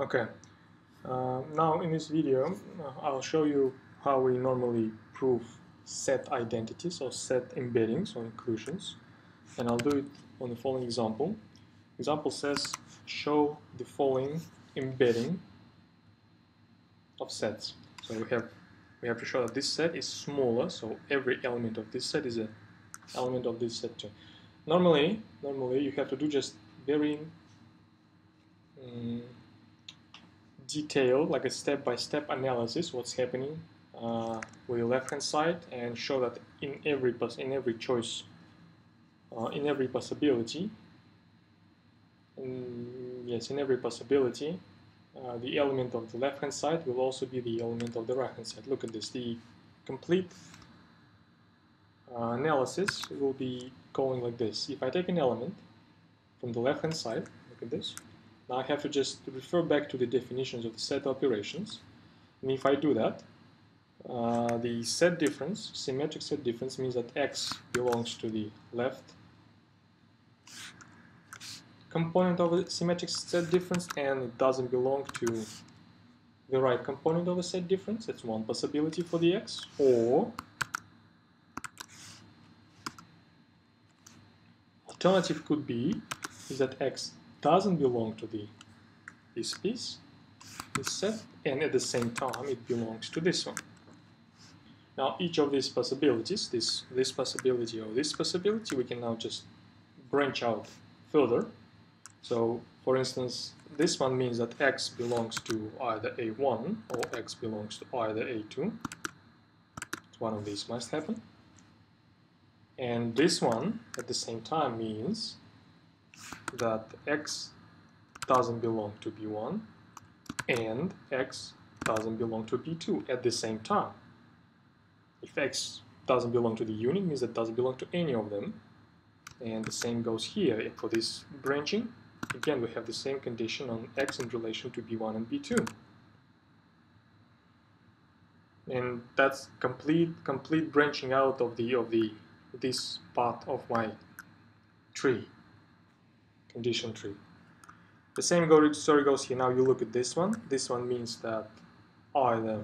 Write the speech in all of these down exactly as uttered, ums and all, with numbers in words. Okay, uh, now in this video uh, I'll show you how we normally prove set identities or set embeddings or inclusions, and I'll do it on the following example. Example says show the following embedding of sets. So we have we have to show that this set is smaller, so every element of this set is an element of this set too. Normally, normally you have to do just very um, detailed, like a step-by-step analysis, what's happening uh, with the left-hand side, and show that in every pos in every choice, uh, in every possibility, in, yes, in every possibility, uh, the element of the left-hand side will also be the element of the right-hand side. Look at this. The complete uh, analysis will be going like this. If I take an element from the left-hand side, look at this. Now I have to just refer back to the definitions of the set operations, and if I do that, uh, the set difference, symmetric set difference, means that x belongs to the left component of the symmetric set difference and it doesn't belong to the right component of the set difference. That's one possibility for the x, or alternative could be is that x doesn't belong to the this piece, this set, and at the same time it belongs to this one. Now each of these possibilities, this this possibility or this possibility, we can now just branch out further. So for instance, this one means that x belongs to either A one or x belongs to either A two. One of these must happen. And this one at the same time means that x doesn't belong to B one and x doesn't belong to B two at the same time. If x doesn't belong to the unit, means it doesn't belong to any of them, and the same goes here. For this branching, again we have the same condition on x in relation to B one and B two, and that's complete complete branching out of the of the this part of my tree. Condition tree. The same story goes here. Now you look at this one. This one means that either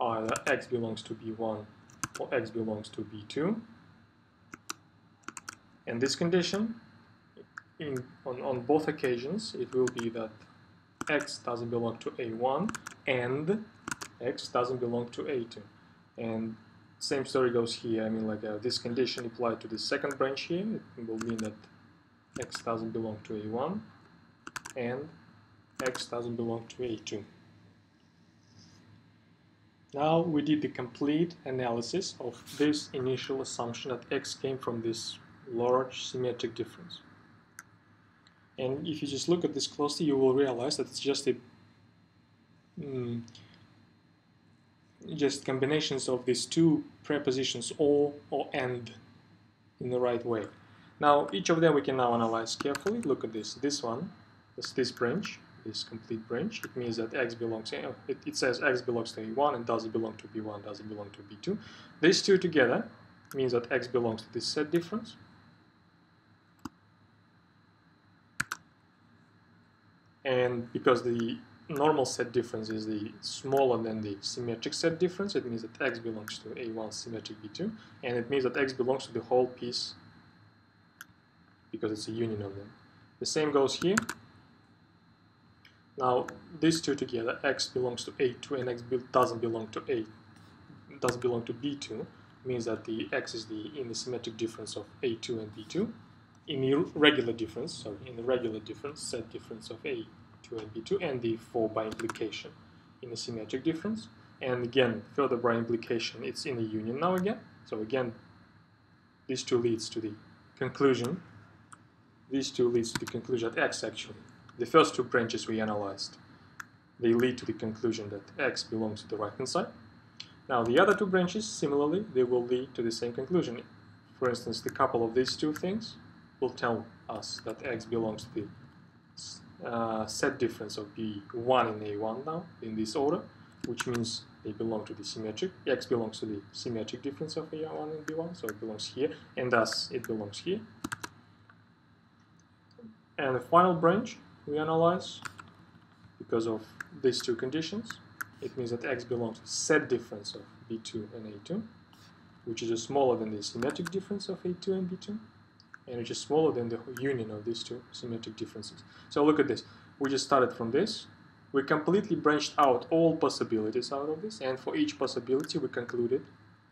either x belongs to B one or x belongs to B two. And this condition, in, on, on both occasions, it will be that x doesn't belong to A one and x doesn't belong to A two. And same story goes here. I mean, like uh, this condition applied to the second branch here, it will mean that x doesn't belong to A one and x doesn't belong to A two. Now we did the complete analysis of this initial assumption that x came from this large symmetric difference. And if you just look at this closely, you will realize that it's just a mm, just combinations of these two prepositions or or and in the right way. Now each of them we can now analyze carefully. Look at this. This one, this, this branch, this complete branch. It means that x belongs. It, it says x belongs to A one and doesn't belong to B one, doesn't belong to B two. These two together means that x belongs to this set difference, and because the normal set difference is the smaller than the symmetric set difference, it means that x belongs to A one symmetric B two, and it means that x belongs to the whole piece, because it's a union of them. The same goes here. Now these two together, x belongs to A two and x be doesn't belong to A, doesn't belong to B two, means that the x is the in the symmetric difference of A two and B two, in the regular difference, sorry, in the regular difference, set difference of A two and B two, and the four by implication in the symmetric difference, and again further by implication it's in the union now again. So again these two leads to the conclusion. These two leads to the conclusion that x actually, the first two branches we analyzed, they lead to the conclusion that x belongs to the right-hand side. Now the other two branches, similarly, they will lead to the same conclusion. For instance, the couple of these two things will tell us that x belongs to the uh, set difference of B one and A one now, in this order, which means they belong to the symmetric. X belongs to the symmetric difference of A one and B one, so it belongs here, and thus it belongs here. And the final branch we analyze because of these two conditions. It means that x belongs to set difference of b two and a two, which is smaller than the symmetric difference of a two and b two, and which is smaller than the union of these two symmetric differences. So look at this. We just started from this. We completely branched out all possibilities out of this, and for each possibility we concluded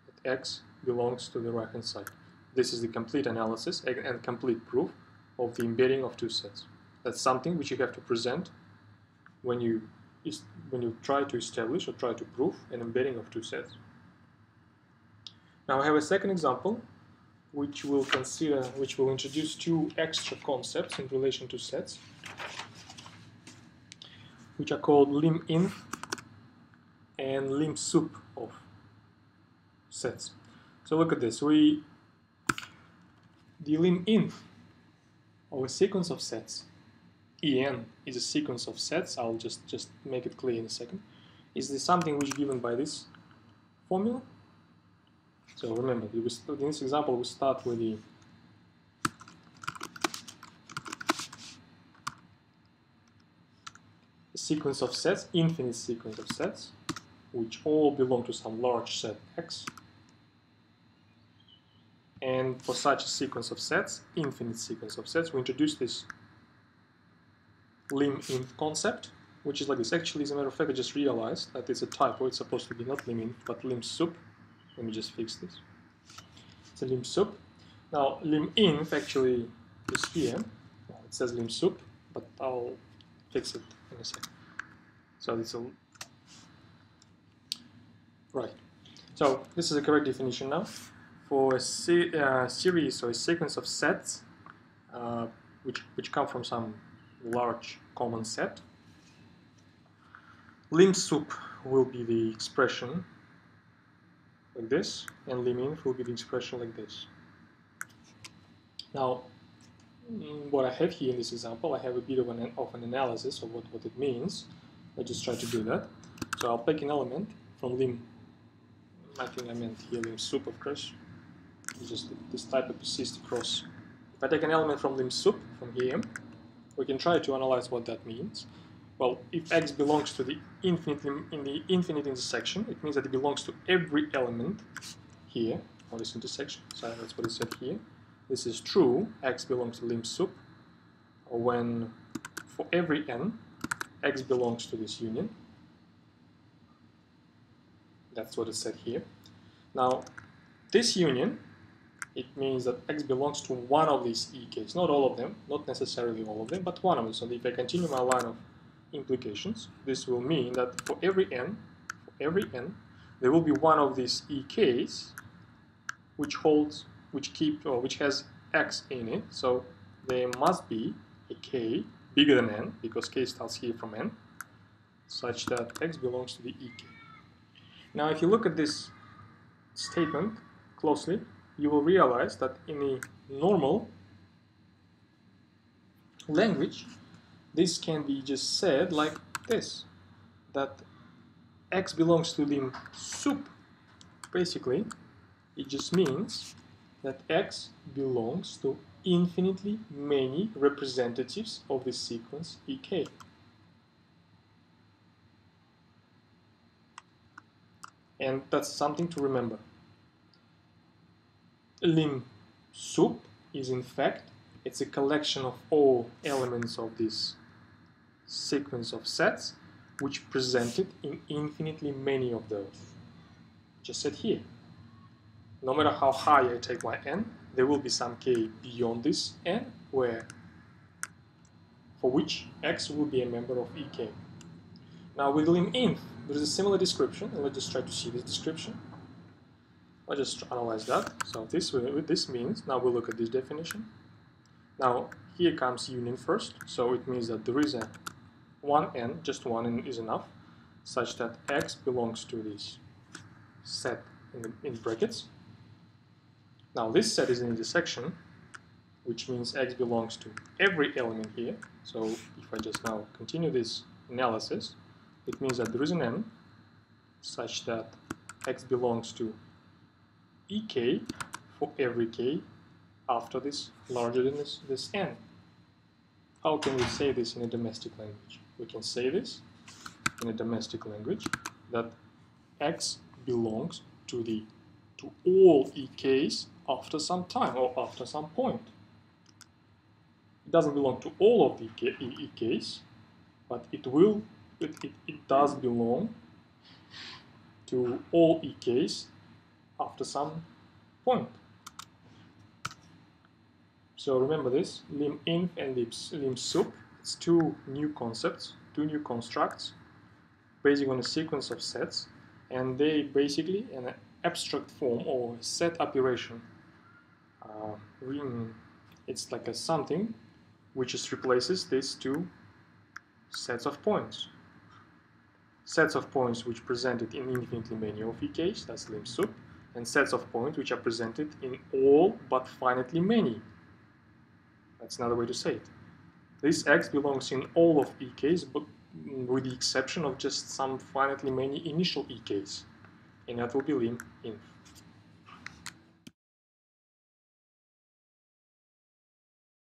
that x belongs to the right-hand side. This is the complete analysis and complete proof of the embedding of two sets. That's something which you have to present when you when you try to establish or try to prove an embedding of two sets. Now I have a second example, which will consider, which will introduce two extra concepts in relation to sets, which are called liminf and limsup of sets. So look at this. We the liminf of a sequence of sets. En is a sequence of sets. I'll just just make it clear in a second. Is this something which is given by this formula? So remember, in this example, we start with the sequence of sets, infinite sequence of sets, which all belong to some large set X. And for such a sequence of sets, infinite sequence of sets, we introduce this liminf concept, which is like this. Actually, as a matter of fact, I just realized that it's a typo. It's supposed to be not liminf, but limsup. Let me just fix this. It's a limsup. Now, liminf actually is here. Well, it says limsup, but I'll fix it in a second. So it's a right. So this is the correct definition now for a se uh, series or a sequence of sets, uh, which which come from some large common set. Limsup will be the expression like this, and liminf will be the expression like this. Now, what I have here in this example, I have a bit of an, of an analysis of what, what it means. Let's just try to do that. So I'll pick an element from lim, I think I meant here limsup, of course. It's just this type of persists across. If I take an element from limsup, from here, we can try to analyze what that means. Well, if x belongs to the infinite in the infinite intersection, it means that it belongs to every element here on this intersection. So that's what it said here. This is true. X belongs to limsup when for every n, x belongs to this union. That's what it said here. Now, this union, it means that x belongs to one of these ek's. Not all of them, not necessarily all of them, but one of them. So if I continue my line of implications, this will mean that for every n, for every n, there will be one of these ek's which holds, which keep, or which has x in it. So there must be a k bigger than n, because k starts here from n, such that x belongs to the ek. Now, if you look at this statement closely, you will realize that in a normal language, this can be just said like this, that x belongs to limsup. Basically, it just means that x belongs to infinitely many representatives of the sequence Ek. And that's something to remember. Limsup is, in fact, it's a collection of all elements of this sequence of sets, which presented in infinitely many of those. Just said here. No matter how high I take my n, there will be some k beyond this n, where for which x will be a member of Ek. Now with liminf, there is a similar description, and let's just try to see this description. I'll just analyze that. So this this means, now we look at this definition. Now here comes union first, so it means that there is a one n, just one n is enough, such that x belongs to this set in, the, in brackets. Now this set is an intersection, which means x belongs to every element here. So if I just now continue this analysis, it means that there is an n, such that x belongs to Ek for every k after this larger than this, this n. How can we say this in a domestic language? we can say this in a domestic language, that x belongs to the to all ek's after some time or after some point. It doesn't belong to all of the ek's, but it will it, it, it does belong to all ek's after some point. So remember this, liminf and limsup, it's two new concepts, two new constructs based on a sequence of sets, and they basically an abstract form or set operation. Uh, it's like a something which just replaces these two sets of points. Sets of points which presented in infinitely many of ek's, that's limsup, and sets of points which are presented in all but finitely many. That's another way to say it. This x belongs in all of ek's, but with the exception of just some finitely many initial ek's, and that will be liminf.